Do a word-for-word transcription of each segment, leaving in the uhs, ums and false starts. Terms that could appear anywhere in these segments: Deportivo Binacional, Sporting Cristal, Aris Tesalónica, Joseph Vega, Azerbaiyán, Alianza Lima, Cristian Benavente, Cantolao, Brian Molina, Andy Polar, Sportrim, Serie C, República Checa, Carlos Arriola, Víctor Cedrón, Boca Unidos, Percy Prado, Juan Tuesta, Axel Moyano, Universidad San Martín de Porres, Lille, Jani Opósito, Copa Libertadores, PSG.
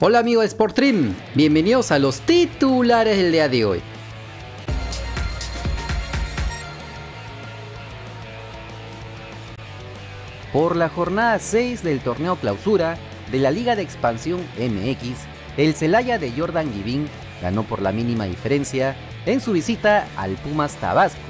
Hola amigos de Sportrim, bienvenidos a los titulares del día de hoy. Por la jornada seis del torneo clausura de la Liga de Expansión M X, el Celaya de Jordan Guivin ganó por la mínima diferencia en su visita al Pumas Tabasco.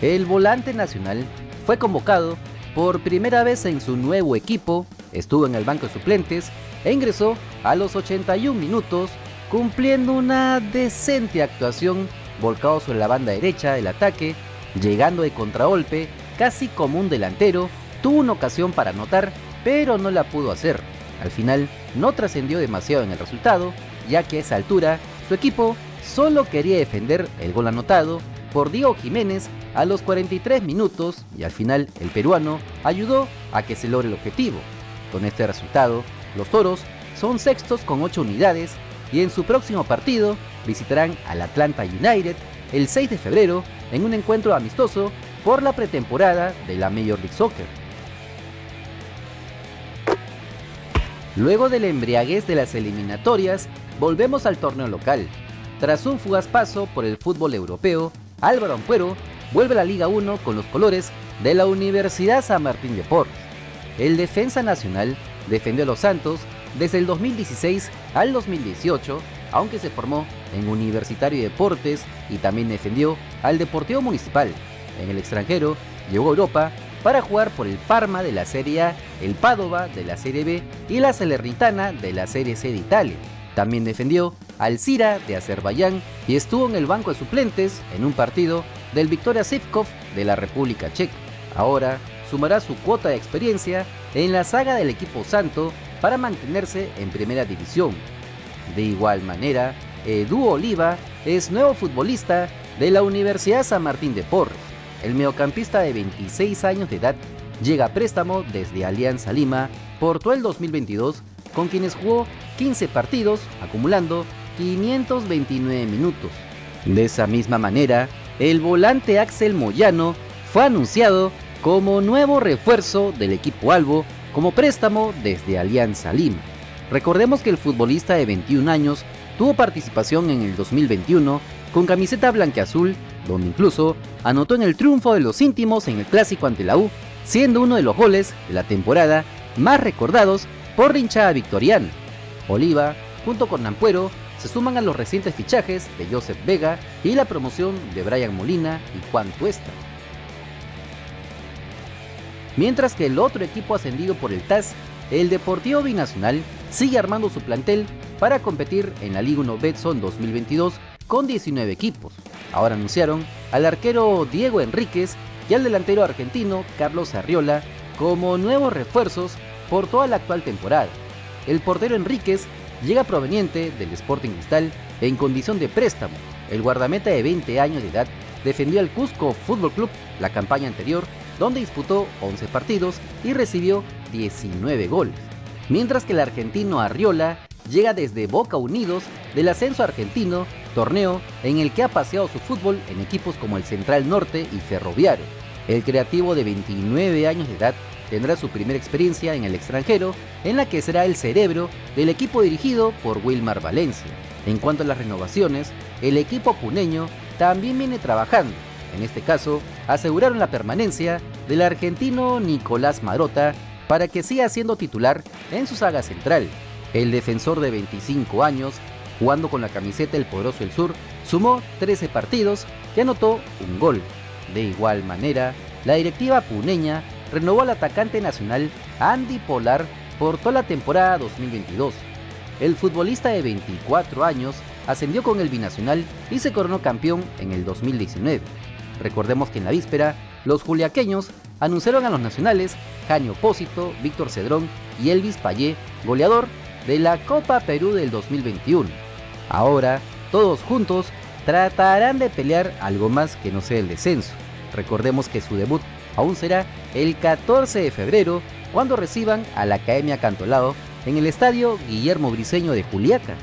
El volante nacional fue convocado por primera vez en su nuevo equipo, estuvo en el banco de suplentes e ingresó a los ochenta y un minutos, cumpliendo una decente actuación, volcado sobre la banda derecha del ataque, llegando de contragolpe casi como un delantero. Tuvo una ocasión para anotar, pero no la pudo hacer. Al final no trascendió demasiado en el resultado, ya que a esa altura su equipo solo quería defender el gol anotado por Diego Jiménez a los cuarenta y tres minutos, y al final el peruano ayudó a que se logre el objetivo. Con este resultado, los toros son sextos con ocho unidades y en su próximo partido visitarán al Atlanta United el seis de febrero en un encuentro amistoso por la pretemporada de la Major League Soccer. Luego de la embriaguez de las eliminatorias, volvemos al torneo local. Tras un fugaz paso por el fútbol europeo, Álvaro Ampuero vuelve a la Liga uno con los colores de la Universidad San Martín de Porres. El defensa nacional defendió a Los Santos desde el dos mil dieciséis al dos mil dieciocho, aunque se formó en Universitario y Deportes y también defendió al Deportivo Municipal. En el extranjero, llegó a Europa para jugar por el Parma de la Serie A, el Padova de la Serie B y la Salernitana de la Serie C de Italia. También defendió al Zira de Azerbaiyán y estuvo en el banco de suplentes en un partido del Viktoria Zipkov de la República Checa. Ahora sumará su cuota de experiencia en la saga del equipo santo para mantenerse en primera división. De igual manera, Edu Oliva es nuevo futbolista de la Universidad San Martín de Porres. El mediocampista de veintiséis años de edad llega a préstamo desde Alianza Lima por todo el dos mil veintidós, con quienes jugó quince partidos, acumulando quinientos veintinueve minutos. De esa misma manera, el volante Axel Moyano fue anunciado como nuevo refuerzo del equipo albo como préstamo desde Alianza Lima. Recordemos que el futbolista de veintiún años tuvo participación en el dos mil veintiuno con camiseta blanqueazul, donde incluso anotó en el triunfo de los íntimos en el clásico ante la U, siendo uno de los goles de la temporada más recordados por la hinchada victoriana. Oliva, junto con Ampuero, se suman a los recientes fichajes de Joseph Vega y la promoción de Brian Molina y Juan Tuesta. Mientras que el otro equipo ascendido por el T A S, el Deportivo Binacional, sigue armando su plantel para competir en la Liga uno Betson dos mil veintidós con diecinueve equipos. Ahora anunciaron al arquero Diego Enríquez y al delantero argentino Carlos Arriola como nuevos refuerzos por toda la actual temporada. El portero Enríquez llega proveniente del Sporting Cristal en condición de préstamo. El guardameta de veinte años de edad defendió al Cusco Fútbol Club la campaña anterior, donde disputó once partidos y recibió diecinueve goles. Mientras que el argentino Arriola llega desde Boca Unidos del ascenso argentino, torneo en el que ha paseado su fútbol en equipos como el Central Norte y Ferroviario. El creativo de veintinueve años de edad tendrá su primera experiencia en el extranjero, en la que será el cerebro del equipo dirigido por Wilmar Valencia. En cuanto a las renovaciones, el equipo puneño también viene trabajando. En este caso, aseguraron la permanencia del argentino Nicolás Marota para que siga siendo titular en su saga central. El defensor de veinticinco años, jugando con la camiseta del poderoso del sur, sumó trece partidos y anotó un gol. De igual manera, la directiva puneña renovó al atacante nacional Andy Polar por toda la temporada dos mil veintidós. El futbolista de veinticuatro años ascendió con el Binacional y se coronó campeón en el dos mil diecinueve. Recordemos que en la víspera, los juliaqueños anunciaron a los nacionales Jani Opósito, Víctor Cedrón y Elvis Payé, goleador de la Copa Perú del dos mil veintiuno. Ahora, todos juntos tratarán de pelear algo más que no sea el descenso. Recordemos que su debut aún será el catorce de febrero, cuando reciban a la Academia Cantolao en el estadio Guillermo Briceño de Juliaca.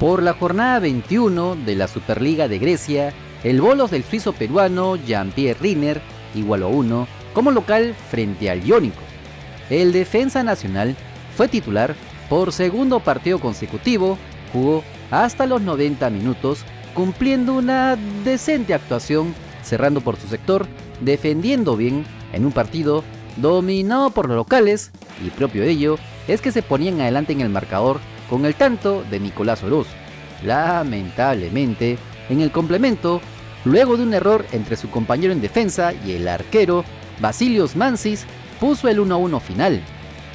Por la jornada veintiuno de la Superliga de Grecia, el Volos del suizo peruano Jean-Pierre Riner igualó uno como local frente al Iónico. El defensa nacional fue titular por segundo partido consecutivo, jugó hasta los noventa minutos, cumpliendo una decente actuación, cerrando por su sector, defendiendo bien en un partido dominado por los locales, y propio de ello es que se ponían adelante en el marcador con el tanto de Nicolás Oroz. Lamentablemente, en el complemento, luego de un error entre su compañero en defensa y el arquero, Vasilios Mansis puso el uno a uno final.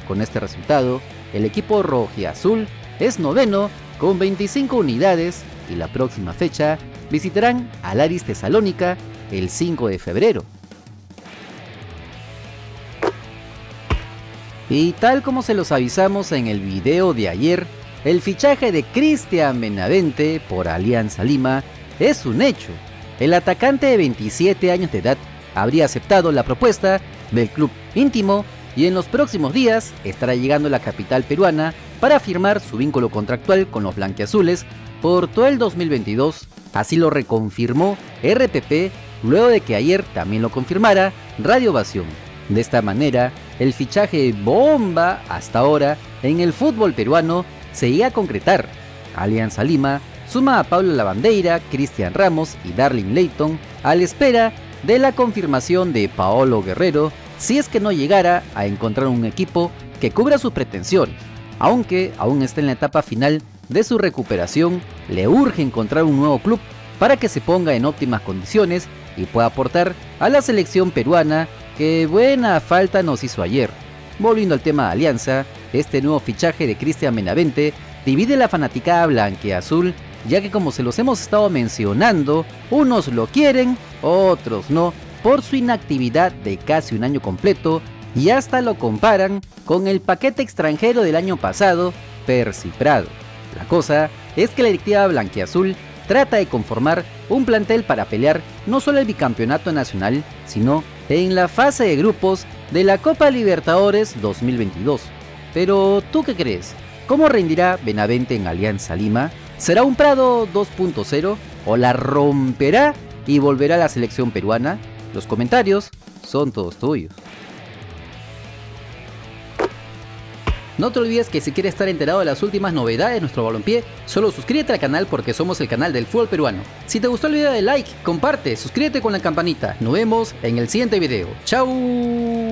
Con este resultado, el equipo rojiazul es noveno con veinticinco unidades y la próxima fecha visitarán al Aris Tesalónica el cinco de febrero. Y tal como se los avisamos en el video de ayer, el fichaje de Cristian Benavente por Alianza Lima es un hecho. El atacante de veintisiete años de edad habría aceptado la propuesta del club íntimo y en los próximos días estará llegando a la capital peruana para firmar su vínculo contractual con los blanquiazules por todo el dos mil veintidós, así lo reconfirmó R P P luego de que ayer también lo confirmara Radio Ovación. De esta manera, el fichaje bomba hasta ahora en el fútbol peruano se iba a concretar. Alianza Lima suma a Pablo Lavandeira, Cristian Ramos y Darling Leighton a la espera de la confirmación de Paolo Guerrero si es que no llegara a encontrar un equipo que cubra sus pretensiones. Aunque aún está en la etapa final de su recuperación, le urge encontrar un nuevo club para que se ponga en óptimas condiciones y pueda aportar a la selección peruana, que buena falta nos hizo ayer. Volviendo al tema de Alianza, este nuevo fichaje de Cristian Benavente divide la fanaticada blanqueazul, ya que como se los hemos estado mencionando, unos lo quieren, otros no, por su inactividad de casi un año completo, y hasta lo comparan con el paquete extranjero del año pasado, Percy Prado. La cosa es que la directiva blanquiazul trata de conformar un plantel para pelear no solo el bicampeonato nacional, sino en la fase de grupos de la Copa Libertadores dos mil veintidós. Pero ¿tú qué crees? ¿Cómo rendirá Benavente en Alianza Lima? ¿Será un Prado dos punto cero o la romperá y volverá a la selección peruana? Los comentarios son todos tuyos. No te olvides que si quieres estar enterado de las últimas novedades de nuestro balompié, solo suscríbete al canal porque somos el canal del fútbol peruano. Si te gustó el video, de like, comparte, suscríbete con la campanita. Nos vemos en el siguiente video. Chau.